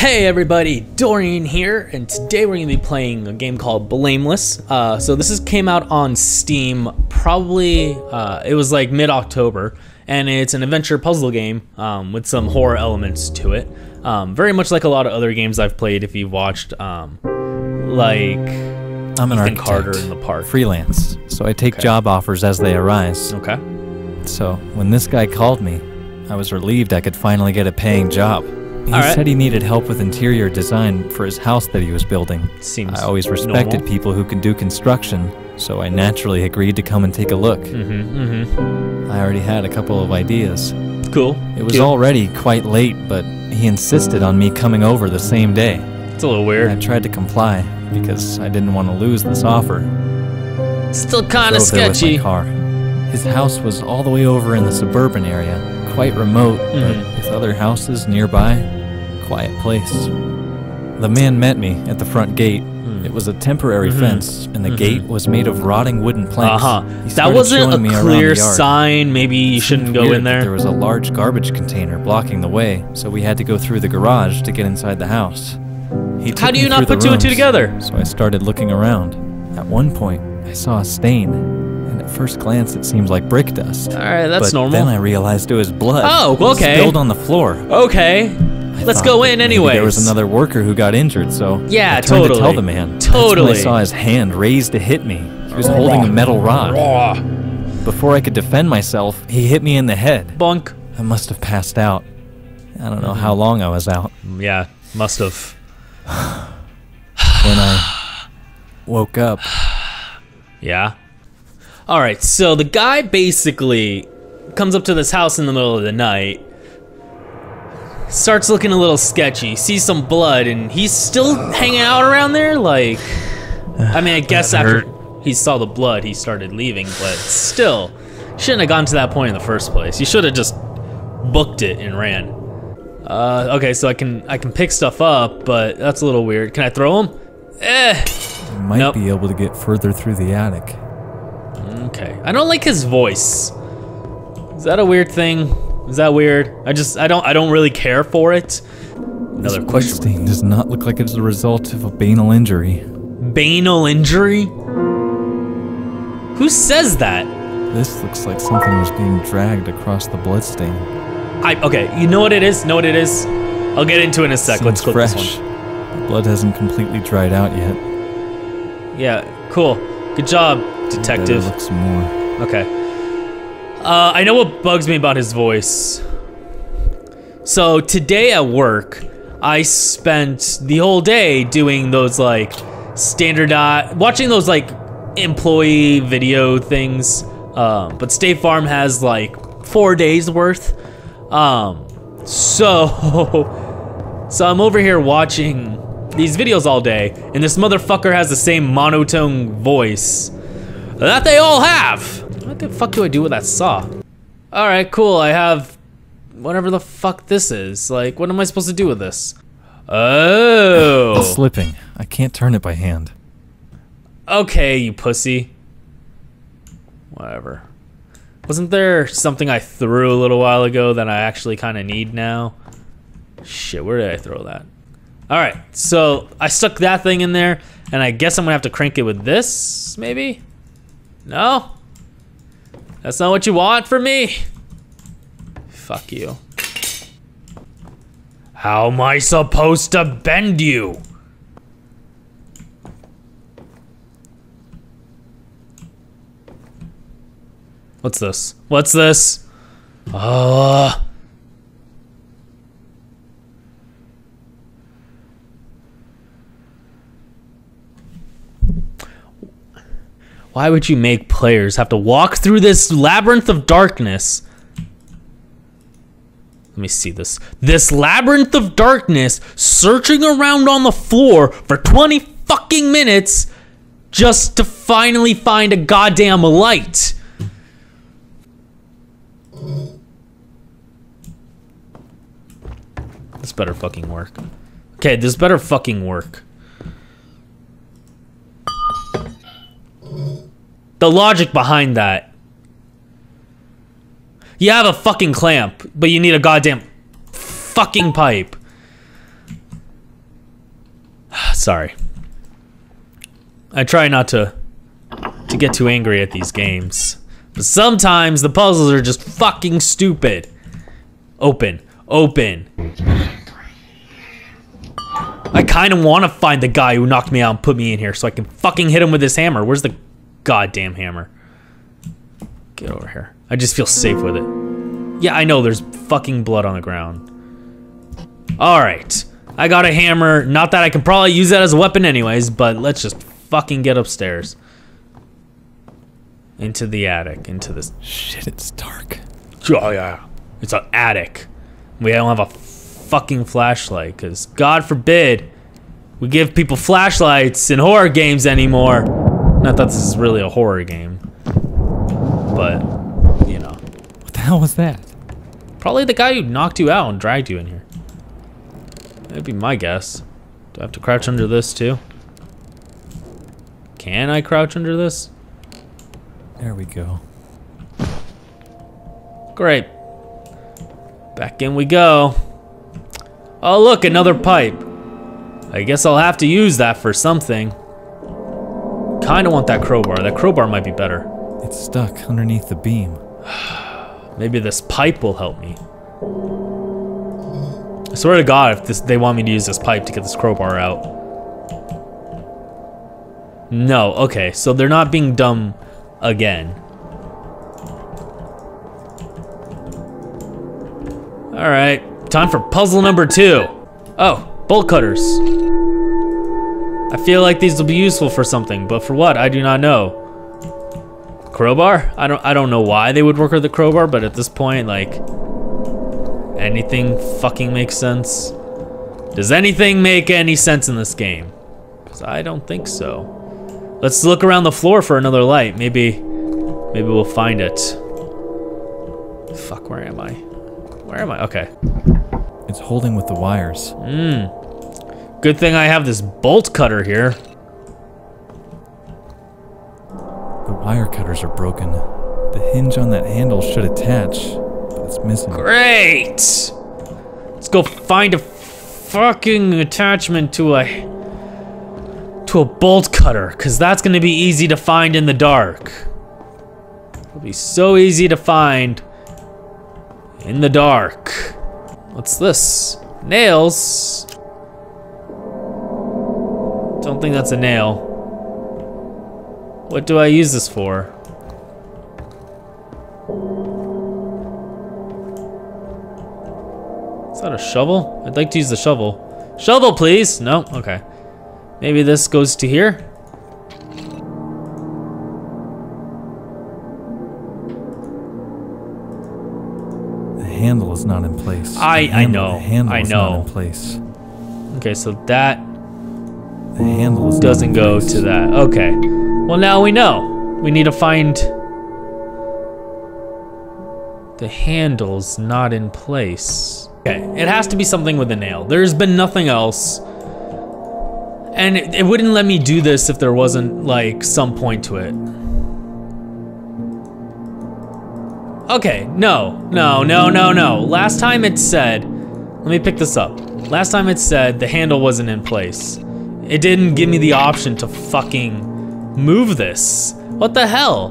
Hey everybody, Dorian here, and today we're going to be playing a game called Blameless. So this came out on Steam, probably, it was like mid-October, and it's an adventure puzzle game with some horror elements to it. Very much like a lot of other games I've played, if you've watched, like I'm an architect, Carter in the Park. Freelance, so I take job offers as they arise. Okay. So when this guy called me, I was relieved I could finally get a paying job. He said he needed help with interior design for his house that he was building. Seems I always respected people who can do construction, so I naturally agreed to come and take a look. I already had a couple of ideas. Cool. It was already quite late, but he insisted on me coming over the same day. It's a little weird. And I tried to comply, because I didn't want to lose this offer. Still kind of sketchy. His house was all the way over in the suburban area, quite remote, but with other houses nearby, quiet place. The man met me at the front gate. It was a temporary fence, and the gate was made of rotting wooden planks. That wasn't a clear sign. Maybe you shouldn't go in there. There was a large garbage container blocking the way, so we had to go through the garage to get inside the house. How do you not put two and two together? So I started looking around. At one point, I saw a stain. At first glance, it seemed like brick dust. Alright, that's normal. But then I realized it was blood. Oh, okay. Spilled on the floor. Okay. Let's go in anyway. There was another worker who got injured, so I turned to tell the man. That's when I saw his hand raised to hit me. He was holding a metal rod. Before I could defend myself, he hit me in the head. Bonk. I must have passed out. I don't know how long I was out. Yeah, must have. When I woke up. Yeah. Alright, so the guy basically comes up to this house in the middle of the night, starts looking a little sketchy, sees some blood, and he's still hanging out around there? Like, I mean, I guess after he saw the blood, he started leaving, but still, shouldn't have gotten to that point in the first place. You should have just booked it and ran. Okay, so I can pick stuff up, but that's a little weird. Can I throw him? I might be able to get further through the attic. Okay, I don't like his voice. Is that a weird thing? Is that weird? I don't really care for it. Another question. This stain does not look like it's the result of a banal injury. Banal injury? Who says that? This looks like something was being dragged across the bloodstain. Okay, you know what it is? Know what it is? I'll get into it in a sec. Let's clip this one. The blood hasn't completely dried out yet. Yeah, cool. Good job, detective. Looks more. Okay. I know what bugs me about his voice. So today at work, I spent the whole day doing those like standardized, watching those like employee video things. But State Farm has like 4 days worth. So I'm over here watching these videos all day, and this motherfucker has the same monotone voice that they all have. What the fuck do I do with that saw? All right, cool. I have whatever the fuck this is. Like, what am I supposed to do with this? Oh, it's slipping. I can't turn it by hand. Okay, you pussy. Whatever. Wasn't there something I threw a little while ago that I actually kind of need now? Shit, where did I throw that? All right, so I stuck that thing in there, and I guess I'm gonna have to crank it with this, maybe? No? That's not what you want from me? Fuck you. How am I supposed to bend you? What's this? What's this? Why would you make players have to walk through this labyrinth of darkness? Let me see this. This labyrinth of darkness, searching around on the floor for 20 fucking minutes just to finally find a goddamn light. This better fucking work. Okay, this better fucking work. The logic behind that. You have a fucking clamp, but you need a goddamn fucking pipe. Sorry. I try not to get too angry at these games. But sometimes the puzzles are just fucking stupid. Open. Open. I kind of want to find the guy who knocked me out and put me in here so I can fucking hit him with this hammer. Where's the goddamn hammer? Get over here. I just feel safe with it. Yeah, I know there's fucking blood on the ground. Alright. I got a hammer. Not that I can probably use that as a weapon anyways, but let's just fucking get upstairs. Into the attic. Into this. Shit, it's dark. Oh, yeah. It's an attic. We don't have a fucking flashlight, because God forbid we give people flashlights in horror games anymore. Not that this is really a horror game, but, you know. What the hell was that? Probably the guy who knocked you out and dragged you in here. That'd be my guess. Do I have to crouch under this, too? Can I crouch under this? There we go. Great. Back in we go. Oh look, another pipe. I guess I'll have to use that for something. Kinda want that crowbar. That crowbar might be better. It's stuck underneath the beam. Maybe this pipe will help me. I swear to God, if they want me to use this pipe to get this crowbar out. No, okay, so they're not being dumb again. All right, time for puzzle number 2. Oh, bolt cutters. I feel like these will be useful for something, but for what, I do not know. Crowbar? I don't know why they would work with the crowbar, but at this point, like, anything fucking makes sense. Does anything make any sense in this game? Because I don't think so. Let's look around the floor for another light. Maybe we'll find it. Fuck, where am I? Where am I? Okay. It's holding with the wires. Mmm. Good thing I have this bolt cutter here. The wire cutters are broken. The hinge on that handle should attach, but it's missing. Great! Let's go find a fucking attachment to a bolt cutter, because that's going to be easy to find in the dark. It'll be so easy to find. In the dark. What's this? Nails? Don't think that's a nail. What do I use this for? Is that a shovel? I'd like to use the shovel. Shovel, please! No? Okay. Maybe this goes to here? Handle is not in place. I know. In place. Okay, so that the handle is doesn't go place. To that. Okay. Well, now we know. We need to find the handle's not in place. Okay, it has to be something with a nail. There's been nothing else, and it wouldn't let me do this if there wasn't like some point to it. Okay, no. Last time it said, let me pick this up. Last time it said the handle wasn't in place. It didn't give me the option to fucking move this. What the hell?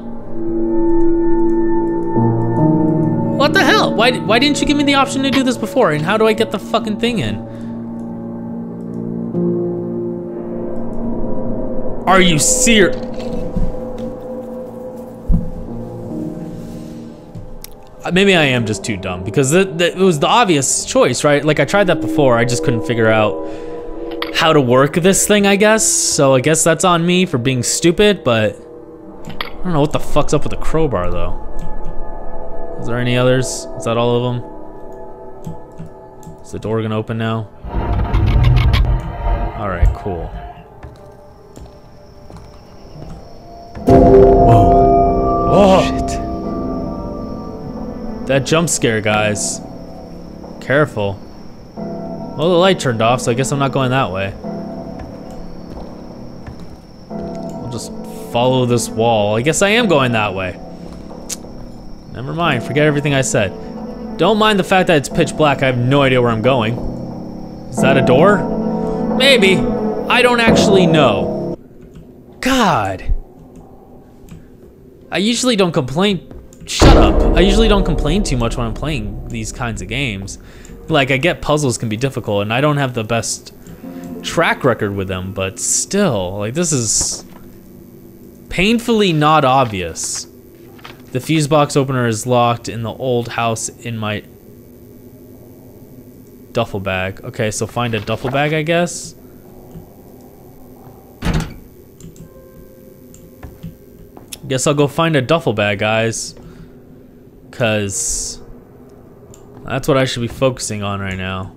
What the hell? Why didn't you give me the option to do this before? And how do I get the fucking thing in? Are you serious? Maybe I am just too dumb, because it was the obvious choice, right? Like, I tried that before, I just couldn't figure out how to work this thing, I guess. So I guess that's on me for being stupid, but I don't know what the fuck's up with the crowbar, though. Is there any others? Is that all of them? Is the door gonna open now? Alright, cool. Whoa. Oh, shit. That jump scare, guys. Careful. Well, the light turned off, so I guess I'm not going that way. I'll just follow this wall. I guess I am going that way. Never mind, forget everything I said. Don't mind the fact that it's pitch black. I have no idea where I'm going. Is that a door? Maybe. I don't actually know. God. I usually don't complain. Shut up. I usually don't complain too much when I'm playing these kinds of games. Like, I get puzzles can be difficult, and I don't have the best track record with them, but still, like, this is painfully not obvious. The fuse box opener is locked in the old house in my duffel bag. Okay, so find a duffel bag, I guess. Guess I'll go find a duffel bag, guys. 'Cause that's what I should be focusing on right now.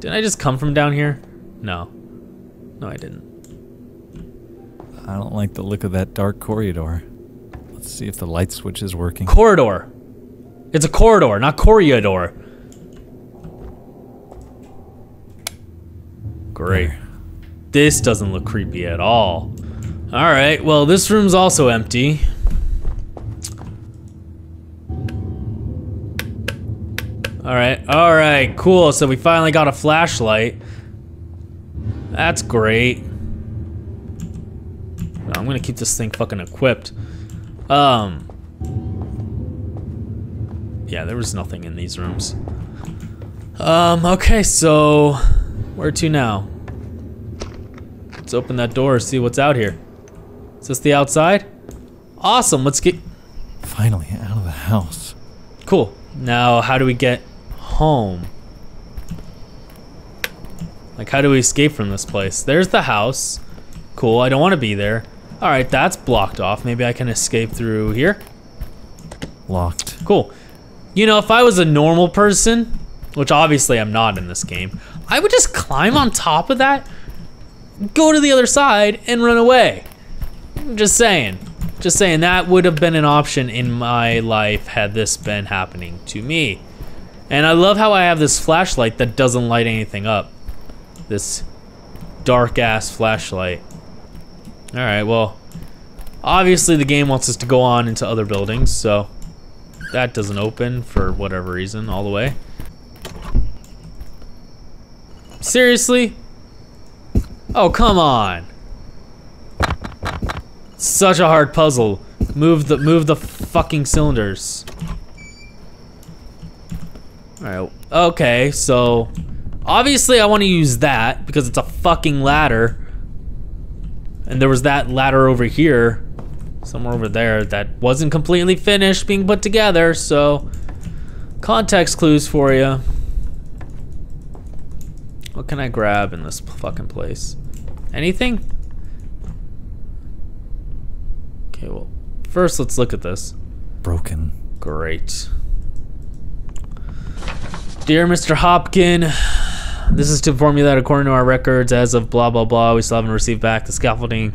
Didn't I just come from down here? No. No, I didn't. I don't like the look of that dark corridor. Let's see if the light switch is working. Corridor! It's a corridor, not corridor. Great. There. This doesn't look creepy at all. Alright, well, this room's also empty. Alright, cool. So we finally got a flashlight. That's great. I'm gonna keep this thing fucking equipped. Yeah, there was nothing in these rooms. Okay, so where to now? Let's open that door and see what's out here. Is this the outside? Awesome, let's get... Finally, out of the house. Cool. Now, how do we get home? Like, how do we escape from this place? There's the house. Cool, I don't want to be there. Alright, that's blocked off. Maybe I can escape through here? Locked. Cool. You know, if I was a normal person, which obviously I'm not in this game, I would just climb on top of that, go to the other side, and run away. Just saying. Just saying, that would have been an option in my life had this been happening to me. And I love how I have this flashlight that doesn't light anything up. This dark-ass flashlight. Alright, well, obviously the game wants us to go on into other buildings, so that doesn't open for whatever reason all the way. Seriously? Oh, come on. Such a hard puzzle. Move the fucking cylinders. Alright, okay, so obviously I want to use that because it's a fucking ladder. And there was that ladder over here, somewhere over there, that wasn't completely finished being put together, so context clues for you. What can I grab in this fucking place? Anything? Okay, well, first let's look at this. Broken. Great. Dear Mr. Hopkin, this is to inform you that according to our records, as of blah blah blah, we still haven't received back the scaffolding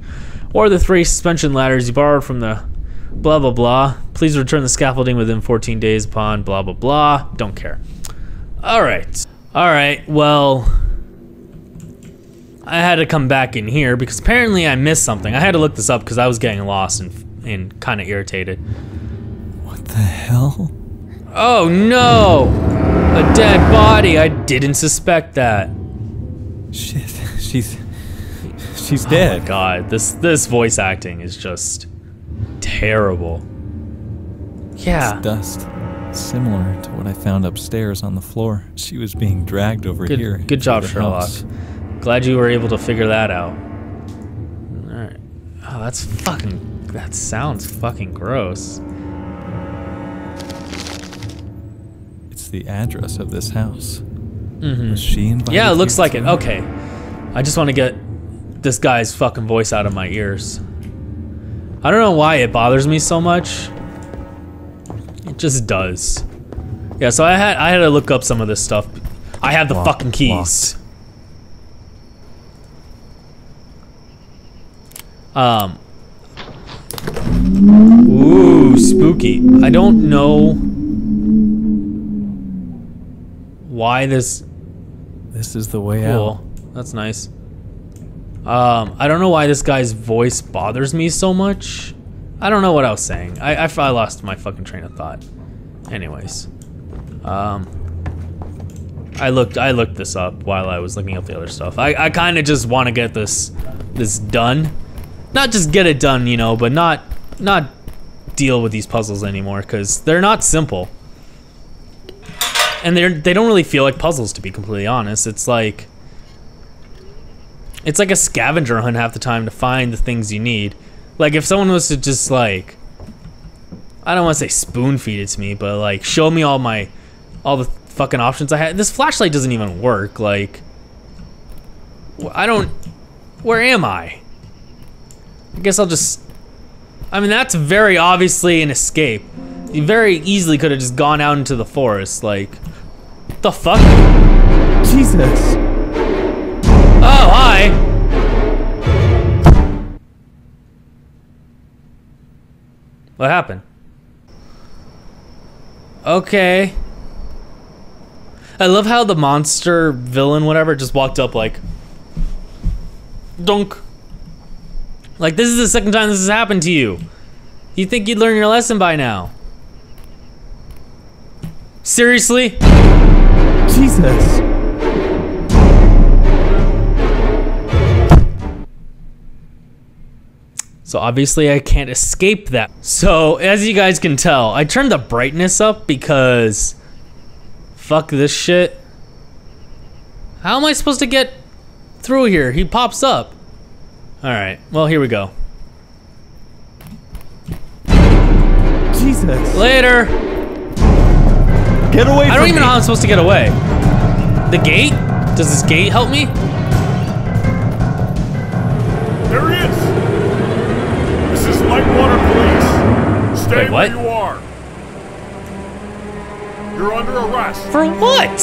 or the 3 suspension ladders you borrowed from the blah blah blah. Please return the scaffolding within 14 days upon blah blah blah. Don't care. Alright, well, I had to come back in here because apparently I missed something. I had to look this up because I was getting lost and kind of irritated. What the hell? Oh no! A dead body! I didn't suspect that. Shit, she's dead. Oh my god, this voice acting is just terrible. Yeah. It's dust. Similar to what I found upstairs on the floor. She was being dragged over here. Good job, Sherlock. House. Glad you were able to figure that out. Alright. Oh, that's fucking... That sounds fucking gross. It's the address of this house. Mm-hmm. Was she invited? Yeah, it looks like it. Okay. I just want to get this guy's fucking voice out of my ears. I don't know why it bothers me so much. It just does. Yeah, so I had to look up some of this stuff. I have the fucking keys. Locked. Ooh, spooky. I don't know why this is the way out. That's nice. I don't know why this guy's voice bothers me so much. I don't know what I was saying. I lost my fucking train of thought. Anyways. I looked this up while I was looking up the other stuff. I kind of just want to get this done. Not just get it done, you know, but not deal with these puzzles anymore, because they're not simple. And they don't really feel like puzzles, to be completely honest. It's like a scavenger hunt half the time to find the things you need. Like, if someone was to just, like, I don't want to say spoon feed it to me, but, like, show me all the fucking options I had. This flashlight doesn't even work. Like, where am I? I guess I'll just, I mean, that's very obviously an escape. You very easily could have just gone out into the forest. Like, what the fuck? Jesus. Oh, hi. What happened? Okay. I love how the monster villain, whatever, just walked up like, dunk. Like, this is the second time this has happened to you. You'd think you'd learn your lesson by now. Seriously? Jesus. So obviously I can't escape that. So as you guys can tell, I turned the brightness up because fuck this shit. How am I supposed to get through here? He pops up. All right, well, here we go. Jesus. Later. Get away from me. I don't even know how I'm supposed to get away. The gate? Does this gate help me? There he is. This is Lightwater Police. Stay where you are. You're under arrest. For what?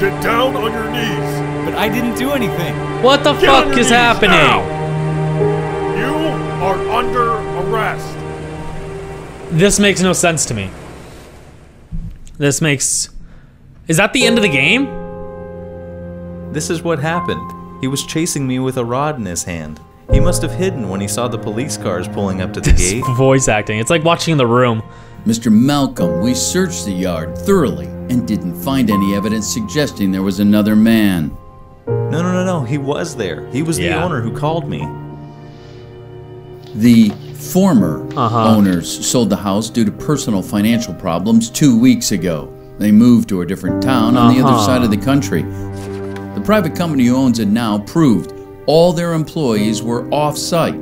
Get down on your knees. But I didn't do anything. What the fuck is happening? Now. You are under arrest. This makes no sense to me. This makes... Is that the end of the game? This is what happened. He was chasing me with a rod in his hand. He must have hidden when he saw the police cars pulling up to the gate. Voice acting. It's like watching The Room. Mr. Malcolm, we searched the yard thoroughly and didn't find any evidence suggesting there was another man. No, he was there. He was the owner who called me. The former owners sold the house due to personal financial problems 2 weeks ago. They moved to a different town on the other side of the country. The private company who owns it now proved all their employees were off-site,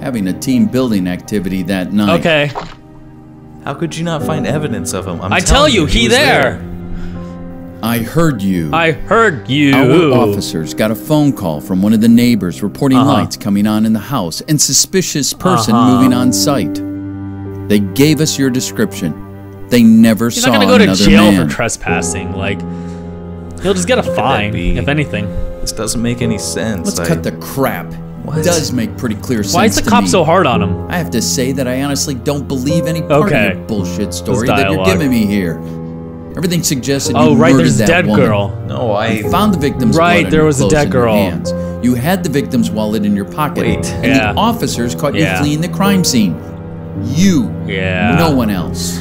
having a team building activity that night. Okay. How could you not find evidence of him? I tell you, he there. I heard you. I heard you. Our officers got a phone call from one of the neighbors reporting lights coming on in the house and suspicious person moving on site. They gave us your description. They never saw another man. He's not gonna go to jail for trespassing. Like, he'll just get a fine, if anything. This doesn't make any sense. Let's cut the crap. What? Does make pretty clear sense. Why is the cop so hard on him? I have to say that I honestly don't believe any part of your bullshit story that you're giving me here. Everything suggests that you murdered that dead woman. Girl. No, I found the victim's blood there was a dead girl. Hands. You had the victim's wallet in your pocket, and the officers caught you fleeing the crime scene. You, no one else.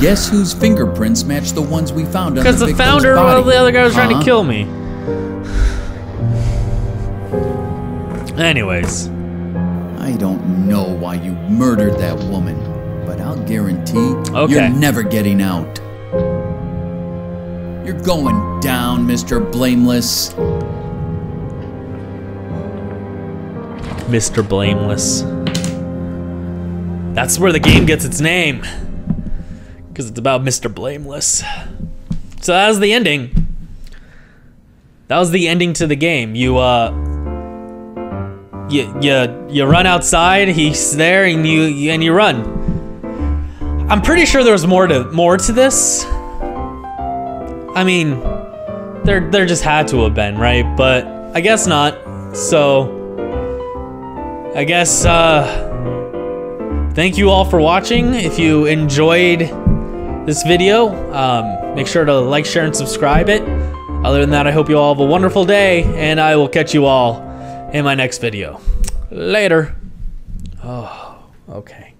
Guess whose fingerprints match the ones we found on the victim's body? Because the founder of the other guy was trying to kill me. Anyways, I don't know why you murdered that woman, but I'll guarantee you're never getting out. You're going down, Mr. Blameless. Mr. Blameless. That's where the game gets its name, because it's about Mr. Blameless. So that was the ending. That was the ending to the game. You run outside, he's there, and you run. I'm pretty sure there's more to this. I mean, there just had to have been, right? But I guess not. So I guess thank you all for watching. If you enjoyed this video, make sure to like, share, and subscribe it. Other than that, I hope you all have a wonderful day, and I will catch you all in my next video. Later. Oh, okay.